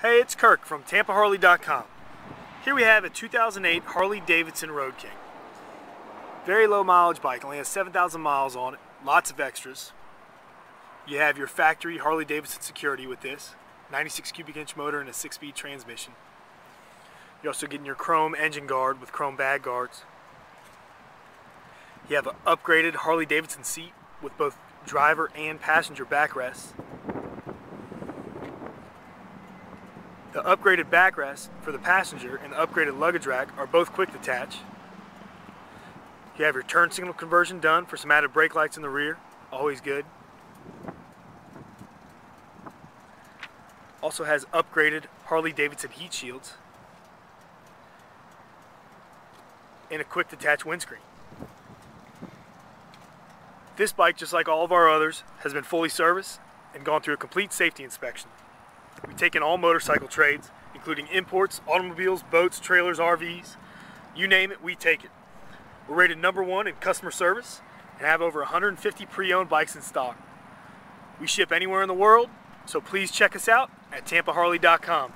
Hey, it's Kirk from TampaHarley.com. Here we have a 2008 Harley-Davidson Road King. Very low mileage bike, only has 7,000 miles on it, lots of extras. You have your factory Harley-Davidson security with this, 96 cubic inch motor and a 6-speed transmission. You're also getting your chrome engine guard with chrome bag guards. You have an upgraded Harley-Davidson seat with both driver and passenger backrests. The upgraded backrest for the passenger and the upgraded luggage rack are both quick detach. You have your turn signal conversion done for some added brake lights in the rear, always good. Also has upgraded Harley-Davidson heat shields and a quick detach windscreen. This bike, just like all of our others, has been fully serviced and gone through a complete safety inspection. We take in all motorcycle trades, including imports, automobiles, boats, trailers, RVs, you name it, we take it. We're rated #1 in customer service and have over 150 pre-owned bikes in stock. We ship anywhere in the world, so please check us out at TampaHarley.com.